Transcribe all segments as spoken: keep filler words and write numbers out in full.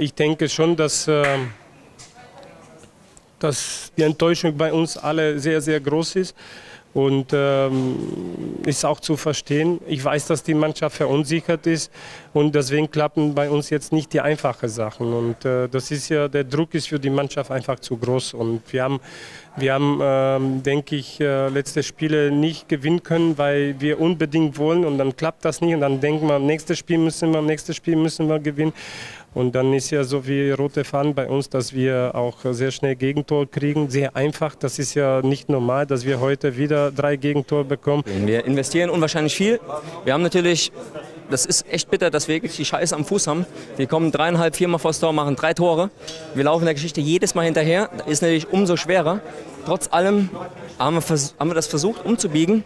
ich denke schon, dass, äh, dass die Enttäuschung bei uns alle sehr, sehr groß ist. Und ähm, ist auch zu verstehen. Ich weiß, dass die Mannschaft verunsichert ist und deswegen klappen bei uns jetzt nicht die einfachen Sachen. Und äh, das ist ja, der Druck ist für die Mannschaft einfach zu groß. Und wir haben, wir haben ähm, denke ich, äh, letzte Spiele nicht gewinnen können, weil wir unbedingt wollen und dann klappt das nicht. Und dann denken wir, am nächsten Spiel müssen wir, am nächsten Spiel müssen wir gewinnen. Und dann ist ja so wie rote Fahnen bei uns, dass wir auch sehr schnell Gegentor kriegen, sehr einfach. Das ist ja nicht normal, dass wir heute wieder drei Gegentore bekommen. Wir investieren unwahrscheinlich viel. Wir haben natürlich, das ist echt bitter, dass wir wirklich die Scheiße am Fuß haben. Wir kommen dreieinhalb, viermal vors Tor, machen drei Tore. Wir laufen der Geschichte jedes Mal hinterher. Das ist natürlich umso schwerer. Trotz allem haben wir, haben wir das versucht umzubiegen.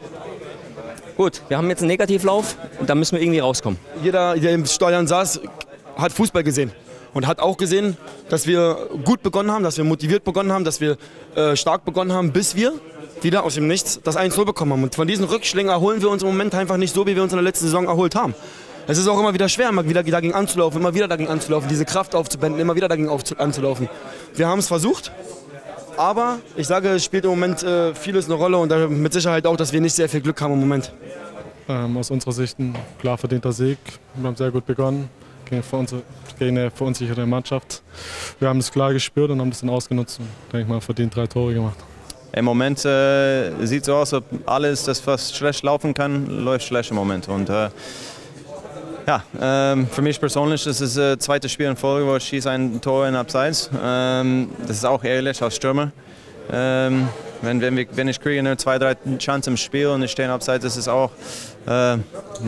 Gut, wir haben jetzt einen Negativlauf und da müssen wir irgendwie rauskommen. Jeder, der im Steuern saß, hat Fußball gesehen und hat auch gesehen, dass wir gut begonnen haben, dass wir motiviert begonnen haben, dass wir äh, stark begonnen haben, bis wir wieder aus dem Nichts das eins zu null bekommen haben. Und von diesen Rückschlägen erholen wir uns im Moment einfach nicht so, wie wir uns in der letzten Saison erholt haben. Es ist auch immer wieder schwer, immer wieder dagegen anzulaufen, immer wieder dagegen anzulaufen, diese Kraft aufzubänden, immer wieder dagegen anzulaufen. Wir haben es versucht, aber ich sage, es spielt im Moment äh, vieles eine Rolle und mit Sicherheit auch, dass wir nicht sehr viel Glück haben im Moment. Ähm, aus unserer Sicht ein klar verdienter Sieg. Wir haben sehr gut begonnen. Gegen eine verunsichere Mannschaft. Wir haben es klar gespürt und haben das dann ausgenutzt und, denke ich mal, verdient drei Tore gemacht. Im Moment äh, sieht es so aus, ob alles, das was schlecht laufen kann, läuft schlecht im Moment. Und äh, ja, äh, für mich persönlich ist es das äh, zweite Spiel in Folge, wo ich schieße ein Tor in Abseits. Ähm, das ist auch ehrlich als Stürmer. Ähm, wenn, wenn, wir, wenn ich kriege nur zwei, drei Chancen im Spiel und ich stehe in Abseits, das ist auch, äh,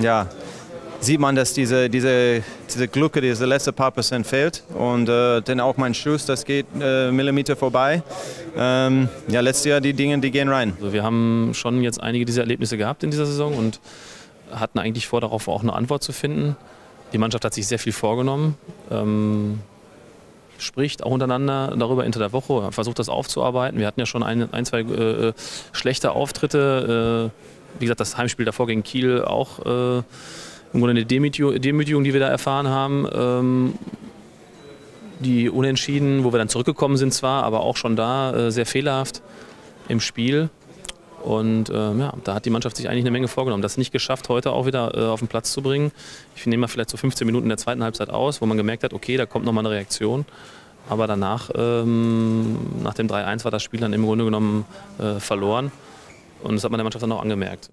ja, sieht man, dass diese, diese, diese Glücke, diese letzte paar Prozent fehlt. Und äh, dann auch mein Schuss, das geht äh, Millimeter vorbei. Ähm, ja, letztes Jahr die Dinge, die gehen rein. Also wir haben schon jetzt einige dieser Erlebnisse gehabt in dieser Saison und hatten eigentlich vor, darauf auch eine Antwort zu finden. Die Mannschaft hat sich sehr viel vorgenommen, ähm, spricht auch untereinander darüber hinter der Woche, versucht das aufzuarbeiten. Wir hatten ja schon ein, ein zwei äh, schlechte Auftritte. Äh, wie gesagt, das Heimspiel davor gegen Kiel auch. Äh, Im Grunde eine Demütigung, die wir da erfahren haben, ähm, die Unentschieden, wo wir dann zurückgekommen sind zwar, aber auch schon da äh, sehr fehlerhaft im Spiel. Und äh, ja, da hat die Mannschaft sich eigentlich eine Menge vorgenommen. Das nicht geschafft, heute auch wieder äh, auf den Platz zu bringen. Ich nehme mal vielleicht so fünfzehn Minuten der zweiten Halbzeit aus, wo man gemerkt hat, okay, da kommt nochmal eine Reaktion. Aber danach, ähm, nach dem drei eins, war das Spiel dann im Grunde genommen äh, verloren. Und das hat man der Mannschaft dann auch angemerkt.